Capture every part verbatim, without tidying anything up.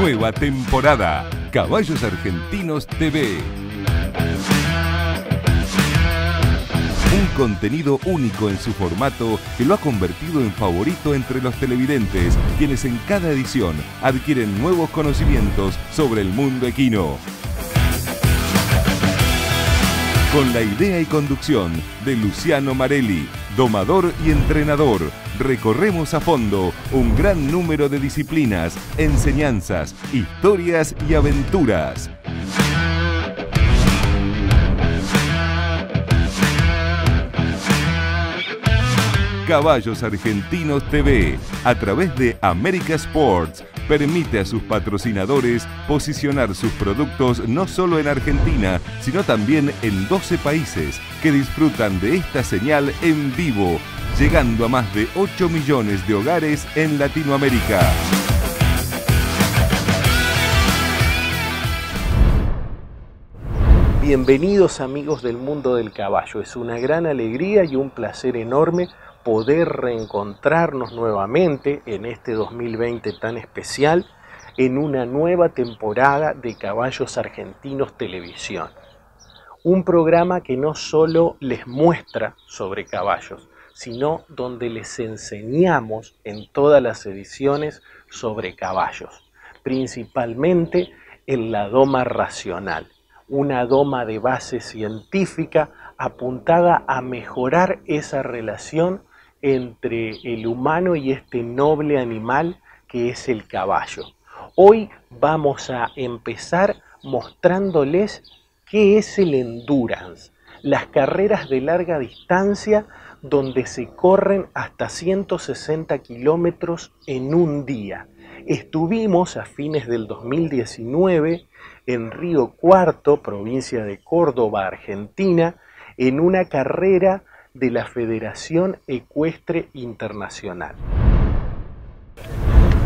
Nueva temporada. Caballos Argentinos T V. Un contenido único en su formato que lo ha convertido en favorito entre los televidentes, quienes en cada edición adquieren nuevos conocimientos sobre el mundo equino. Con la idea y conducción de Luciano Marelli, domador y entrenador, recorremos a fondo un gran número de disciplinas, enseñanzas, historias y aventuras. Caballos Argentinos T V, a través de América Sports, permite a sus patrocinadores posicionar sus productos no solo en Argentina, sino también en doce países que disfrutan de esta señal en vivo, llegando a más de ocho millones de hogares en Latinoamérica. Bienvenidos amigos del mundo del caballo, es una gran alegría y un placer enorme poder reencontrarnos nuevamente en este dos mil veinte tan especial en una nueva temporada de Caballos Argentinos Televisión. Un programa que no solo les muestra sobre caballos, sino donde les enseñamos en todas las ediciones sobre caballos, principalmente en la doma racional, una doma de base científica apuntada a mejorar esa relación entre el humano y este noble animal que es el caballo. Hoy vamos a empezar mostrándoles qué es el endurance, las carreras de larga distancia donde se corren hasta ciento sesenta kilómetros en un día. Estuvimos a fines del dos mil diecinueve en Río Cuarto, provincia de Córdoba, Argentina, en una carrera de la Federación Ecuestre Internacional.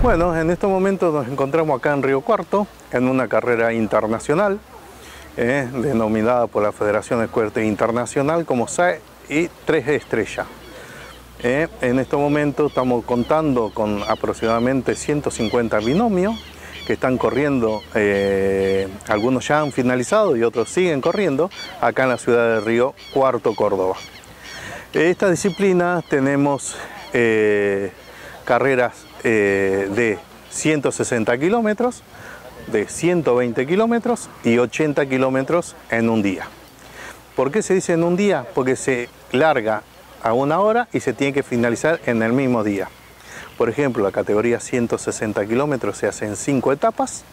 Bueno, en este momento nos encontramos acá en Río Cuarto, en una carrera internacional, eh, denominada por la Federación Ecuestre Internacional como side y tres estrellas. Eh, en este momento estamos contando con aproximadamente ciento cincuenta binomios que están corriendo, eh, algunos ya han finalizado y otros siguen corriendo, acá en la ciudad de Río Cuarto, Córdoba. Esta disciplina tenemos eh, carreras eh, de ciento sesenta kilómetros, de ciento veinte kilómetros y ochenta kilómetros en un día. ¿Por qué se dice en un día? Porque se larga a una hora y se tiene que finalizar en el mismo día. Por ejemplo, la categoría ciento sesenta kilómetros se hace en cinco etapas,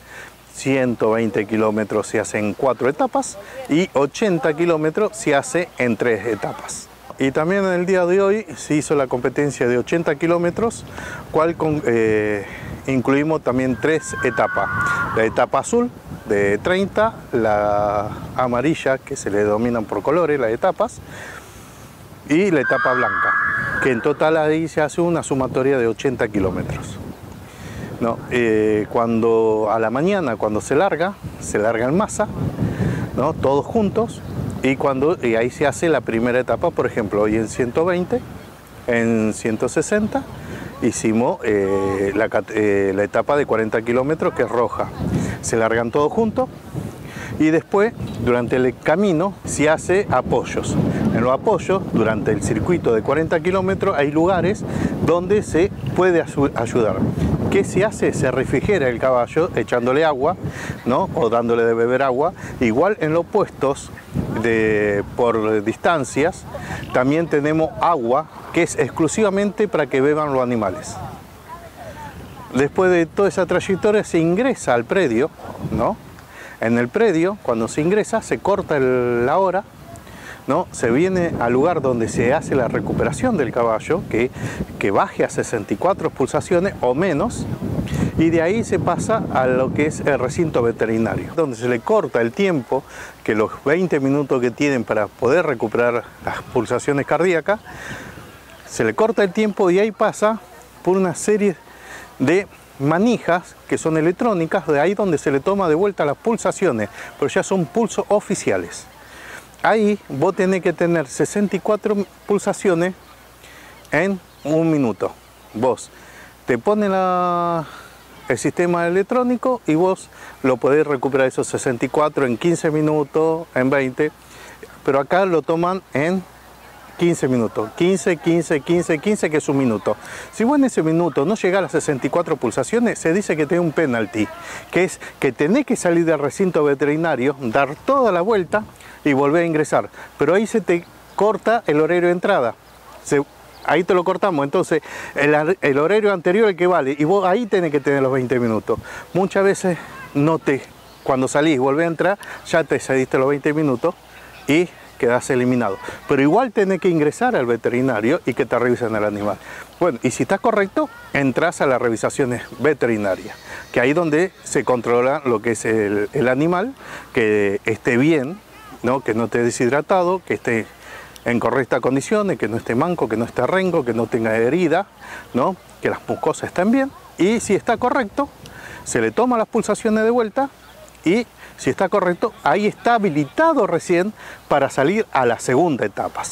ciento veinte kilómetros se hace en cuatro etapas y ochenta kilómetros se hace en tres etapas. Y también en el día de hoy se hizo la competencia de ochenta kilómetros, cual con, eh, incluimos también tres etapas. La etapa azul de treinta, la amarilla, que se le denominan por colores las etapas, y la etapa blanca, que en total ahí se hace una sumatoria de ochenta kilómetros. No, eh, cuando a la mañana, cuando se larga, se larga en masa, ¿no?, todos juntos. Y, cuando, y ahí se hace la primera etapa, por ejemplo, hoy en ciento veinte, en ciento sesenta, hicimos eh, la, eh, la etapa de cuarenta kilómetros, que es roja. Se largan todos juntos y después, durante el camino, se hace apoyos. En los apoyos, durante el circuito de cuarenta kilómetros, hay lugares donde se puede ayudar. ¿Qué se hace? Se refrigera el caballo echándole agua, ¿no?, o dándole de beber agua. Igual en los puestos de, por distancias también tenemos agua que es exclusivamente para que beban los animales. Después de toda esa trayectoria se ingresa al predio, ¿no? En el predio, cuando se ingresa, se corta el, la hora, ¿no? Se viene al lugar donde se hace la recuperación del caballo, que, que baje a sesenta y cuatro pulsaciones o menos, y de ahí se pasa a lo que es el recinto veterinario, donde se le corta el tiempo, que los veinte minutos que tienen para poder recuperar las pulsaciones cardíacas, se le corta el tiempo y ahí pasa por una serie de manijas que son electrónicas, de ahí donde se le toma de vuelta las pulsaciones, pero ya son pulsos oficiales. Ahí vos tenés que tener sesenta y cuatro pulsaciones en un minuto. Vos te pones la, el sistema electrónico y vos lo podés recuperar esos sesenta y cuatro en quince minutos, en veinte, pero acá lo toman en quince minutos, quince, quince, quince, quince, que es un minuto. Si vos en ese minuto no llegás a las sesenta y cuatro pulsaciones, se dice que tenés un penalti, que es que tenés que salir del recinto veterinario, dar toda la vuelta y volver a ingresar, pero ahí se te corta el horario de entrada, se, ahí te lo cortamos, entonces el, el horario anterior es el que vale, y vos ahí tenés que tener los veinte minutos. Muchas veces no te, cuando salís y volvés a entrar, ya te cediste los veinte minutos y quedás eliminado, pero igual tenés que ingresar al veterinario y que te revisen el animal. Bueno, y si estás correcto, entras a las revisaciones veterinarias, que ahí donde se controla lo que es el, el animal, que esté bien, ¿no? Que no esté deshidratado, que esté en correctas condiciones, que no esté manco, que no esté rengo, que no tenga herida, ¿no? Que las mucosas estén bien, y si está correcto, se le toma las pulsaciones de vuelta, y si está correcto, ahí está habilitado recién para salir a la segunda etapa.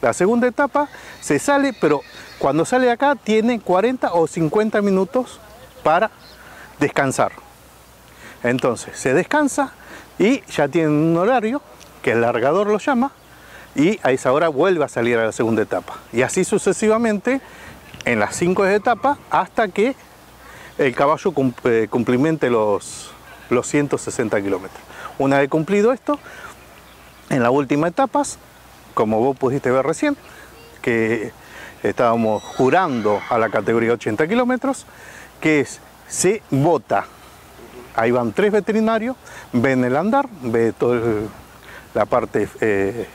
La segunda etapa se sale, pero cuando sale de acá tiene cuarenta o cincuenta minutos para descansar. Entonces se descansa y ya tiene un horario que el largador lo llama, y a esa hora vuelve a salir a la segunda etapa. Y así sucesivamente en las cinco etapas hasta que el caballo cumplimente los, los ciento sesenta kilómetros. Una vez cumplido esto, en las últimas etapas, como vos pudiste ver recién, que estábamos jurando a la categoría ochenta kilómetros, que es, se vota. Ahí van tres veterinarios, ven el andar, ve toda la parte eh,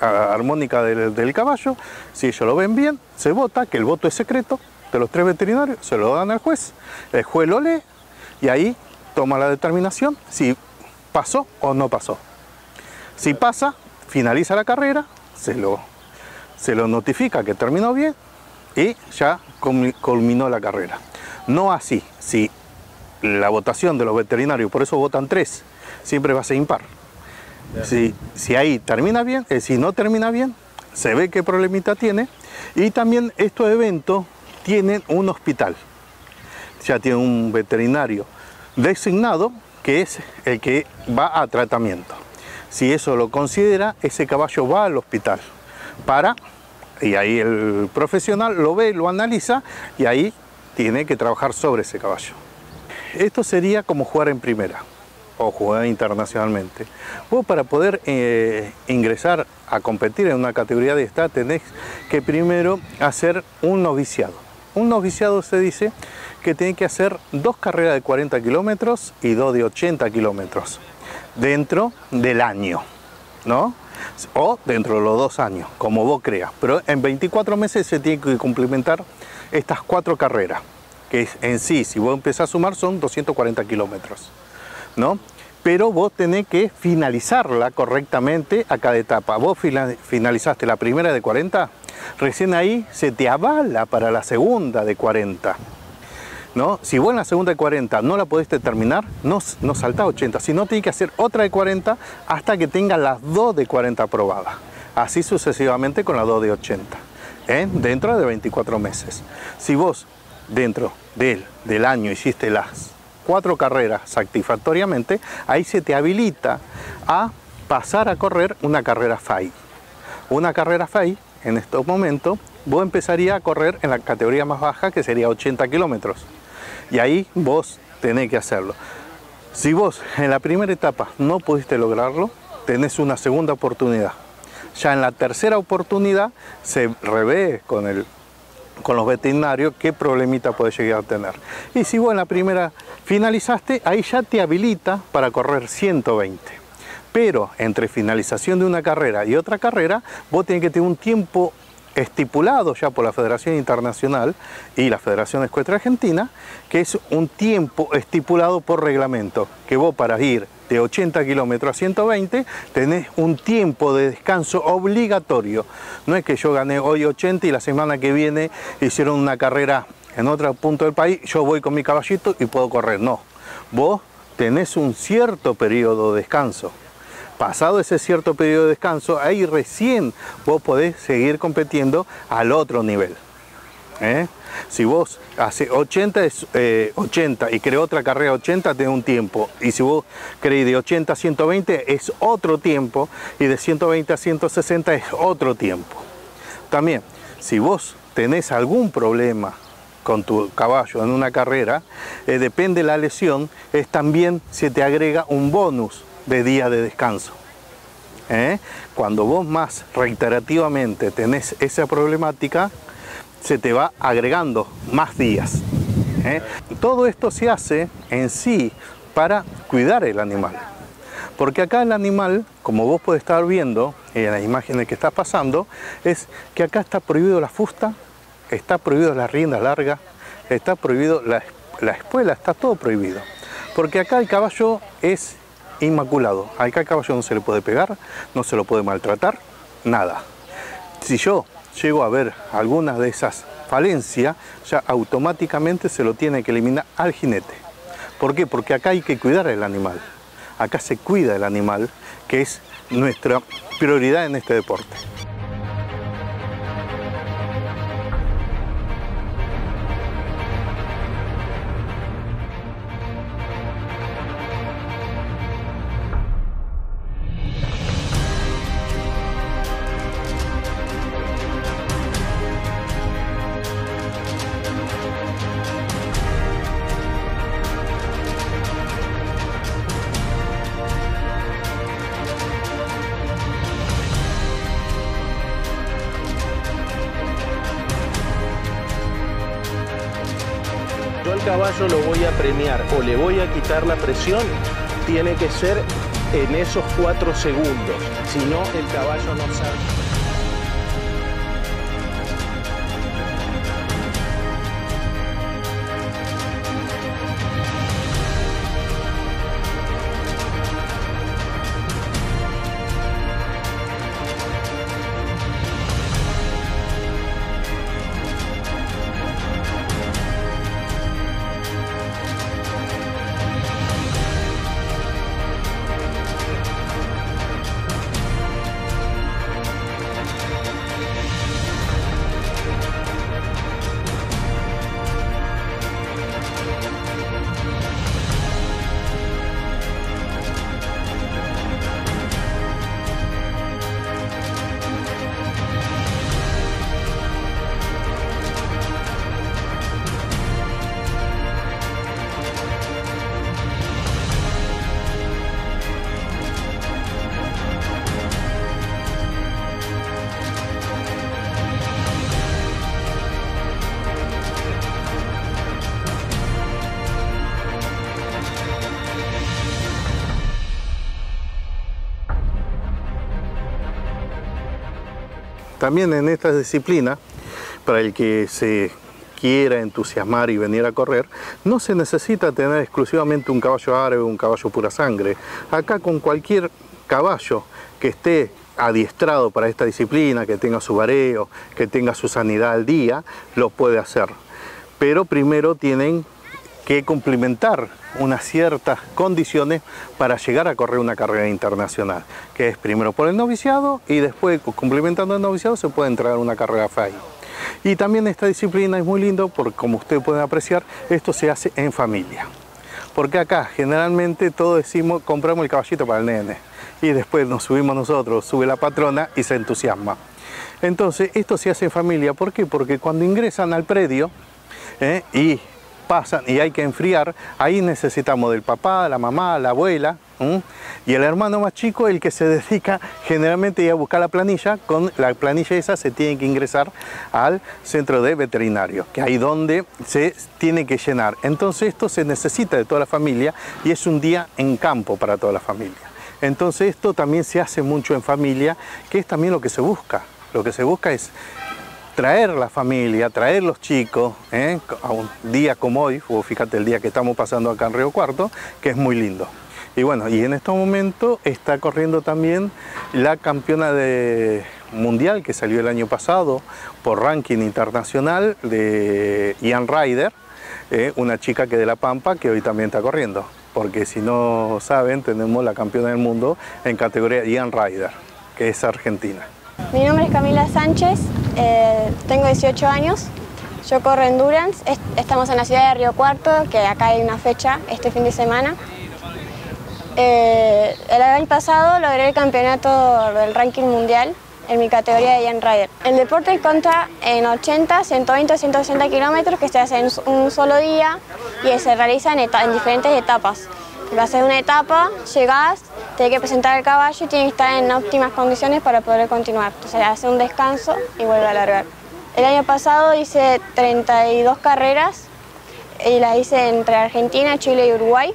armónica del, del caballo. Si ellos lo ven bien, se vota, que el voto es secreto de los tres veterinarios, se lo dan al juez, el juez lo lee y ahí toma la determinación si pasó o no pasó. Si pasa, finaliza la carrera, se lo, se lo notifica que terminó bien y ya culminó la carrera. No así, si la votación de los veterinarios, por eso votan tres, siempre va a ser impar. Si, si ahí termina bien, eh, si no termina bien, se ve qué problemita tiene. Y también estos eventos tienen un hospital. Ya tiene un veterinario designado que es el que va a tratamiento. Si eso lo considera, ese caballo va al hospital para, y ahí el profesional lo ve, lo analiza y ahí tiene que trabajar sobre ese caballo. Esto sería como jugar en primera o jugar internacionalmente. Vos para poder eh, ingresar a competir en una categoría de esta tenés que primero hacer un noviciado. Un noviciado se dice que tenés que hacer dos carreras de cuarenta kilómetros y dos de ochenta kilómetros dentro del año, ¿no? O dentro de los dos años, como vos creas. Pero en veinticuatro meses se tiene que complementar estas cuatro carreras, que es en sí, si vos empezás a sumar, son doscientos cuarenta kilómetros. ¿No? Pero vos tenés que finalizarla correctamente a cada etapa. Vos finalizaste la primera de cuarenta, recién ahí se te avala para la segunda de cuarenta. ¿No? Si vos en la segunda de cuarenta no la pudiste terminar, no, no saltás ochenta, si no tenés que hacer otra de cuarenta hasta que tengas las dos de cuarenta aprobadas. Así sucesivamente con las dos de ochenta, ¿eh? Dentro de veinticuatro meses. Si vos dentro del, del año hiciste las cuatro carreras satisfactoriamente, ahí se te habilita a pasar a correr una carrera F A I. Una carrera F A I, en estos momentos, vos empezarías a correr en la categoría más baja, que sería ochenta kilómetros. Y ahí vos tenés que hacerlo. Si vos en la primera etapa no pudiste lograrlo, tenés una segunda oportunidad. Ya en la tercera oportunidad se revé con el con los veterinarios qué problemita podés llegar a tener. Y si vos en la primera finalizaste, ahí ya te habilita para correr ciento veinte. Pero entre finalización de una carrera y otra carrera, vos tenés que tener un tiempo estipulado ya por la Federación Internacional y la Federación Ecuestre Argentina, que es un tiempo estipulado por reglamento, que vos para ir de ochenta kilómetros a ciento veinte tenés un tiempo de descanso obligatorio. No es que yo gané hoy ochenta y la semana que viene hicieron una carrera en otro punto del país, yo voy con mi caballito y puedo correr. No, vos tenés un cierto periodo de descanso. Pasado ese cierto periodo de descanso, ahí recién vos podés seguir compitiendo al otro nivel. ¿eh? Si vos hace ochenta es eh, ochenta y crees otra carrera ochenta, tenés un tiempo. Y si vos crees de ochenta a ciento veinte es otro tiempo, y de ciento veinte a ciento sesenta es otro tiempo. También, si vos tenés algún problema con tu caballo en una carrera, eh, depende de la lesión, es también se te agrega un bonus de día de descanso. ¿Eh? Cuando vos más reiterativamente tenés esa problemática, se te va agregando más días. ¿Eh? Todo esto se hace en sí para cuidar el animal. Porque acá el animal, como vos podés estar viendo en las imágenes que está pasando, es que acá está prohibido la fusta, está prohibido las riendas largas, está prohibido la, la espuela, está todo prohibido. Porque acá el caballo es inmaculado. Acá al caballo no se le puede pegar, no se lo puede maltratar, nada. Si yo llego a ver algunas de esas falencias, ya automáticamente se lo tiene que eliminar al jinete. ¿Por qué? Porque acá hay que cuidar el animal. Acá se cuida el animal, que es nuestra prioridad en este deporte. Caballo lo voy a premiar o le voy a quitar la presión, tiene que ser en esos cuatro segundos, si no el caballo no sale. También en esta disciplina, para el que se quiera entusiasmar y venir a correr, no se necesita tener exclusivamente un caballo árabe o un caballo pura sangre. Acá con cualquier caballo que esté adiestrado para esta disciplina, que tenga su bareo, que tenga su sanidad al día, lo puede hacer. Pero primero tienen que complementar unas ciertas condiciones para llegar a correr una carrera internacional, que es primero por el noviciado y después, complementando el noviciado, se puede entrar a una carrera F A I. Y también esta disciplina es muy lindo porque, como ustedes pueden apreciar, esto se hace en familia. Porque acá generalmente todos decimos, compramos el caballito para el nene y después nos subimos nosotros, sube la patrona y se entusiasma. Entonces esto se hace en familia. ¿Por qué? Porque cuando ingresan al predio eh, y pasan y hay que enfriar, ahí necesitamos del papá, la mamá, la abuela, ¿m? Y el hermano más chico, el que se dedica generalmente a buscar la planilla. Con la planilla esa se tiene que ingresar al centro de veterinario, que ahí donde se tiene que llenar. Entonces esto se necesita de toda la familia y es un día en campo para toda la familia. Entonces esto también se hace mucho en familia, que es también lo que se busca. Lo que se busca es traer la familia, traer los chicos, ¿eh? A un día como hoy, o fíjate el día que estamos pasando acá en Río Cuarto, que es muy lindo. Y bueno, y en este momento está corriendo también la campeona de mundial que salió el año pasado por ranking internacional de Ian Ryder, ¿eh? Una chica que de La Pampa, que hoy también está corriendo, porque si no saben, tenemos la campeona del mundo en categoría Young Rider, que es argentina. Mi nombre es Camila Sánchez, eh, tengo dieciocho años, Yo corro Endurance, est estamos en la ciudad de Río Cuarto, que acá hay una fecha este fin de semana. Eh, el año pasado logré el campeonato del ranking mundial en mi categoría de Young Rider. El deporte cuenta en ochenta, ciento veinte, ciento sesenta kilómetros que se hace en un solo día y se realiza en, en diferentes etapas. Porque haces una etapa, llegás, tenés que presentar el caballo y tienes que estar en óptimas condiciones para poder continuar. Entonces hace un descanso y vuelve a largar. El año pasado hice treinta y dos carreras y las hice entre Argentina, Chile y Uruguay.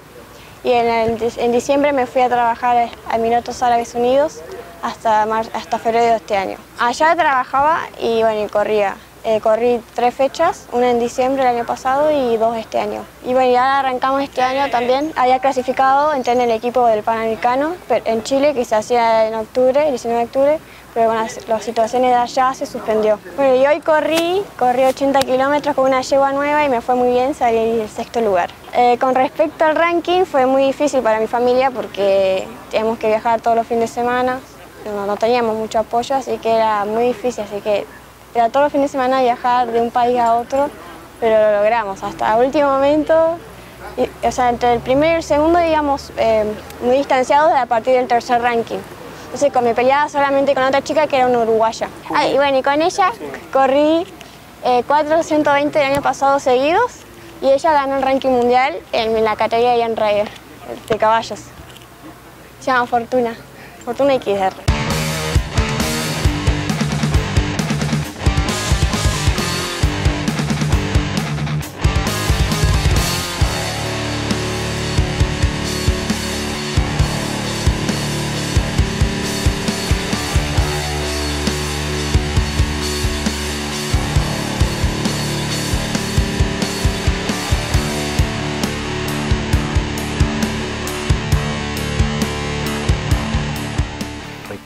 Y en, el, en diciembre me fui a trabajar a Emiratos Árabes Unidos hasta, mar, hasta febrero de este año. Allá trabajaba y, bueno, y corría. Eh, corrí tres fechas, una en diciembre del año pasado y dos este año. Y bueno, ya arrancamos este año también. Había clasificado, entré en el equipo del Panamericano en Chile, que se hacía en octubre, el diecinueve de octubre, pero bueno, la situación de allá se suspendió. Bueno, y hoy corrí, corrí ochenta kilómetros con una yegua nueva y me fue muy bien, salí en el sexto lugar. Eh, con respecto al ranking, fue muy difícil para mi familia porque teníamos que viajar todos los fines de semana, no, no teníamos mucho apoyo, así que era muy difícil, así que era todos los fines de semana viajar de un país a otro, pero lo logramos hasta el último momento. Y, o sea, entre el primero y el segundo, digamos, eh, muy distanciados a partir del tercer ranking. Entonces, con mi peleada solamente con otra chica que era una uruguaya. Ah, y bueno, y con ella corrí eh, cuatrocientos veinte del año pasado seguidos y ella ganó el ranking mundial en la categoría de Ian Ryder, de caballos. Se llama Fortuna, Fortuna y Kider.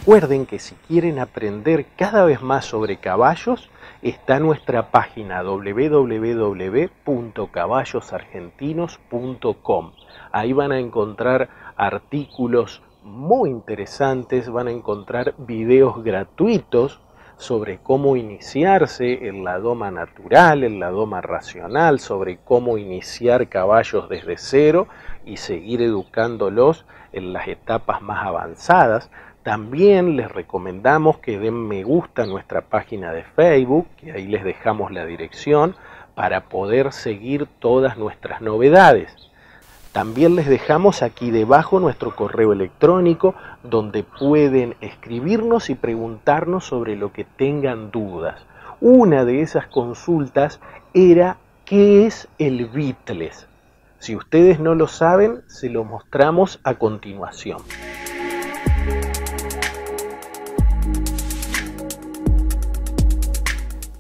Recuerden que si quieren aprender cada vez más sobre caballos, está nuestra página w w w punto caballos argentinos punto com. Ahí van a encontrar artículos muy interesantes, van a encontrar videos gratuitos sobre cómo iniciarse en la doma natural, en la doma racional, sobre cómo iniciar caballos desde cero y seguir educándolos en las etapas más avanzadas. También les recomendamos que den me gusta a nuestra página de Facebook, que ahí les dejamos la dirección, para poder seguir todas nuestras novedades. También les dejamos aquí debajo nuestro correo electrónico, donde pueden escribirnos y preguntarnos sobre lo que tengan dudas. Una de esas consultas era, ¿qué es el Bitless? Si ustedes no lo saben, se lo mostramos a continuación.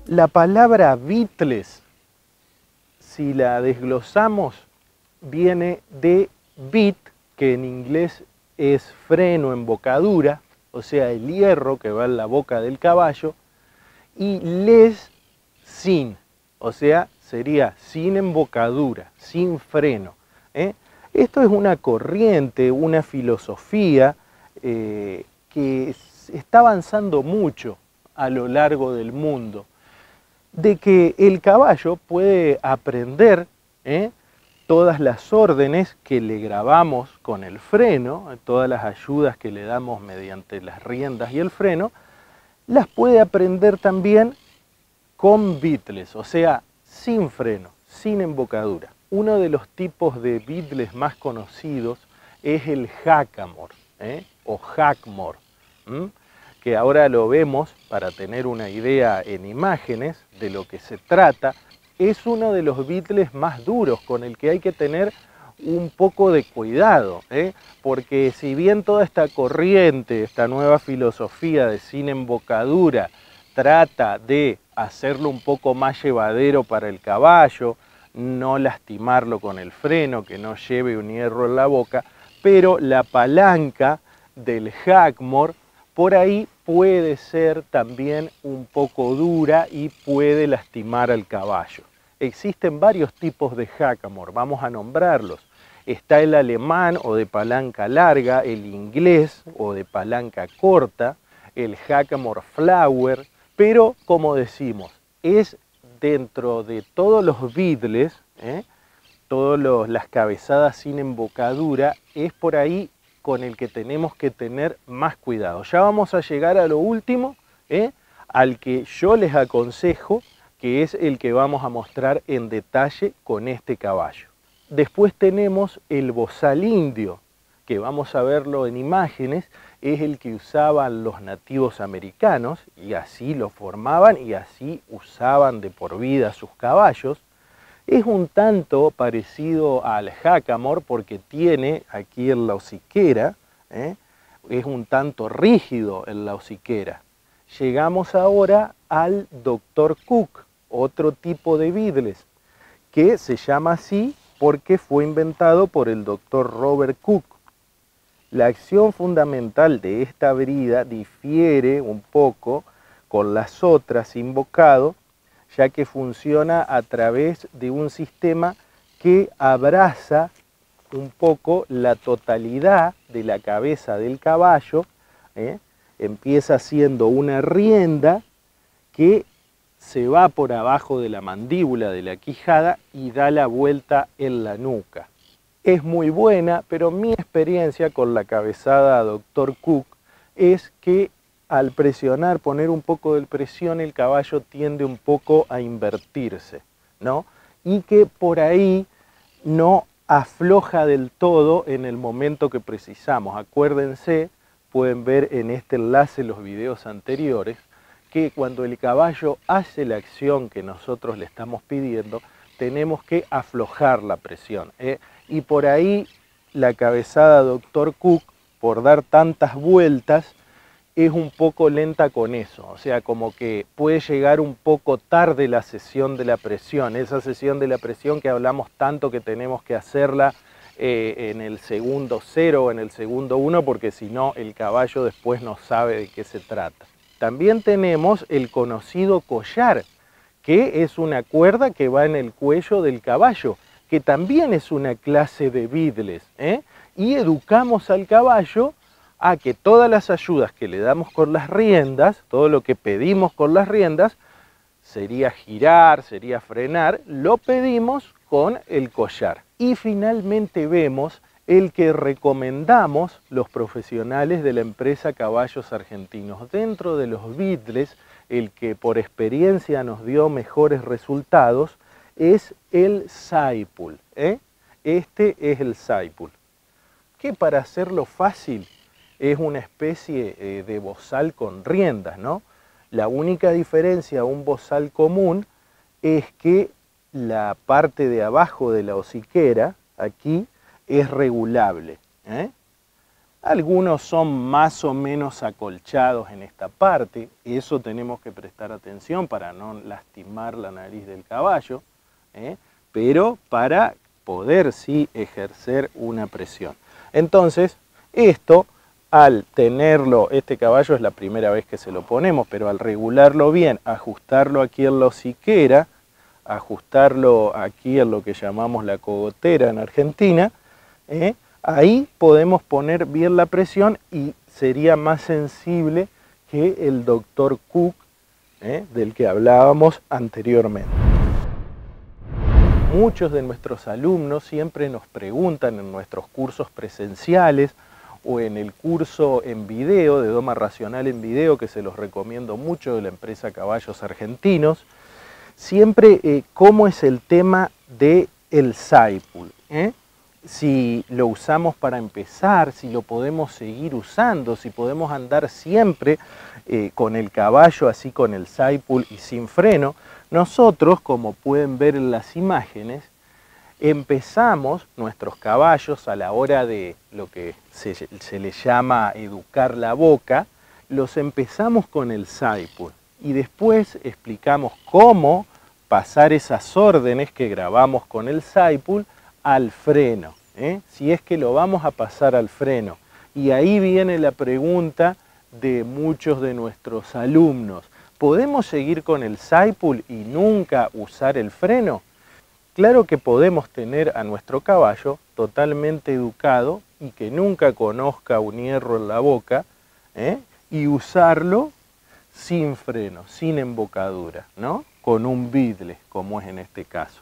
La palabra Bitless, si la desglosamos, viene de bit, que en inglés es freno, embocadura, o sea, el hierro que va en la boca del caballo, y les, sin, o sea, sería sin embocadura, sin freno. ¿eh? Esto es una corriente, una filosofía eh, que está avanzando mucho a lo largo del mundo, de que el caballo puede aprender ¿eh? todas las órdenes que le grabamos con el freno, todas las ayudas que le damos mediante las riendas y el freno, las puede aprender también con bitless, o sea, sin freno, sin embocadura. Uno de los tipos de bitless más conocidos es el hackamore ¿eh? o hackamore. ¿Mm? que ahora lo vemos para tener una idea en imágenes de lo que se trata. Es uno de los bitless más duros con el que hay que tener un poco de cuidado, ¿eh? porque si bien toda esta corriente, esta nueva filosofía de sin embocadura trata de hacerlo un poco más llevadero para el caballo, no lastimarlo con el freno, que no lleve un hierro en la boca, pero la palanca del hackamore por ahí puede ser también un poco dura y puede lastimar al caballo. Existen varios tipos de hackamore, vamos a nombrarlos. Está el alemán o de palanca larga, el inglés o de palanca corta, el hackamore flower, pero como decimos, es dentro de todos los bitless, ¿eh? todas las cabezadas sin embocadura, es por ahí con el que tenemos que tener más cuidado. Ya vamos a llegar a lo último, ¿eh? al que yo les aconsejo, que es el que vamos a mostrar en detalle con este caballo. Después tenemos el bozal indio, que vamos a verlo en imágenes, es el que usaban los nativos americanos, y así lo formaban y así usaban de por vida sus caballos. Es un tanto parecido al hackamore porque tiene aquí en la hociquera, ¿eh? es un tanto rígido en la hociquera. Llegamos ahora al doctor Cook, otro tipo de bitless, que se llama así porque fue inventado por el doctor Robert Cook. La acción fundamental de esta brida difiere un poco con las otras sin bocado, ya que funciona a través de un sistema que abraza un poco la totalidad de la cabeza del caballo. ¿eh? Empieza siendo una rienda que se va por abajo de la mandíbula de la quijada y da la vuelta en la nuca. Es muy buena, pero mi experiencia con la cabezada doctor Cook es que al presionar, poner un poco de presión, el caballo tiende un poco a invertirse, ¿no? Y que por ahí no afloja del todo en el momento que precisamos. Acuérdense, pueden ver en este enlace los videos anteriores, que cuando el caballo hace la acción que nosotros le estamos pidiendo, tenemos que aflojar la presión, ¿eh? Y por ahí la cabezada doctor Cook, por dar tantas vueltas, es un poco lenta con eso. O sea, como que puede llegar un poco tarde la sesión de la presión. Esa sesión de la presión que hablamos tanto que tenemos que hacerla eh, en el segundo cero o en el segundo uno, porque si no el caballo después no sabe de qué se trata. También tenemos el conocido collar, que es una cuerda que va en el cuello del caballo, que también es una clase de bitless, ¿eh? y educamos al caballo a que todas las ayudas que le damos con las riendas, todo lo que pedimos con las riendas, sería girar, sería frenar, lo pedimos con el collar. Y finalmente vemos el que recomendamos los profesionales de la empresa Caballos Argentinos. Dentro de los bitless, el que por experiencia nos dio mejores resultados es el side pull, ¿eh? Este es el side pull, que para hacerlo fácil es una especie eh, de bozal con riendas, ¿no? La única diferencia a un bozal común es que la parte de abajo de la hociquera, aquí, es regulable, ¿eh? Algunos son más o menos acolchados en esta parte, eso tenemos que prestar atención para no lastimar la nariz del caballo. ¿Eh? pero para poder sí ejercer una presión. Entonces, esto al tenerlo, este caballo es la primera vez que se lo ponemos, pero al regularlo bien, ajustarlo aquí en la hociquera, ajustarlo aquí en lo que llamamos la cogotera en Argentina, ¿eh? ahí podemos poner bien la presión y sería más sensible que el doctor Cook, ¿eh? del que hablábamos anteriormente. Muchos de nuestros alumnos siempre nos preguntan en nuestros cursos presenciales o en el curso en video, de Doma Racional en video, que se los recomiendo mucho, de la empresa Caballos Argentinos, siempre eh, cómo es el tema del side pull, ¿eh? si lo usamos para empezar, si lo podemos seguir usando, si podemos andar siempre eh, con el caballo así con el side pull y sin freno. Nosotros, como pueden ver en las imágenes, empezamos nuestros caballos a la hora de lo que se, se le llama educar la boca, los empezamos con el side pull y después explicamos cómo pasar esas órdenes que grabamos con el side pull al freno, ¿eh? si es que lo vamos a pasar al freno. Y ahí viene la pregunta de muchos de nuestros alumnos. ¿Podemos seguir con el side pull y nunca usar el freno? Claro que podemos tener a nuestro caballo totalmente educado y que nunca conozca un hierro en la boca, ¿eh? y usarlo sin freno, sin embocadura, ¿no? con un Bitless, como es en este caso.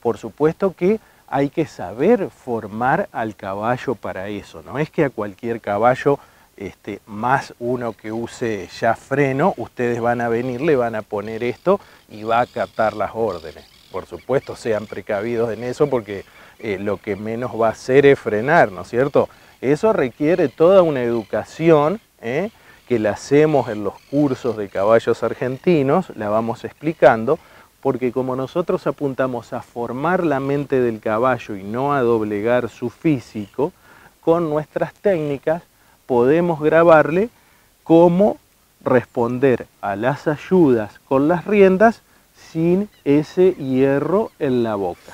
Por supuesto que hay que saber formar al caballo para eso. No es que a cualquier caballo, este, más uno que use ya freno, ustedes van a venir, le van a poner esto y va a acatar las órdenes. Por supuesto, sean precavidos en eso, porque eh, lo que menos va a hacer es frenar, ¿no es cierto? Eso requiere toda una educación, ¿eh? que la hacemos en los cursos de Caballos Argentinos, la vamos explicando, porque como nosotros apuntamos a formar la mente del caballo y no a doblegar su físico, con nuestras técnicas podemos grabarle cómo responder a las ayudas con las riendas sin ese hierro en la boca.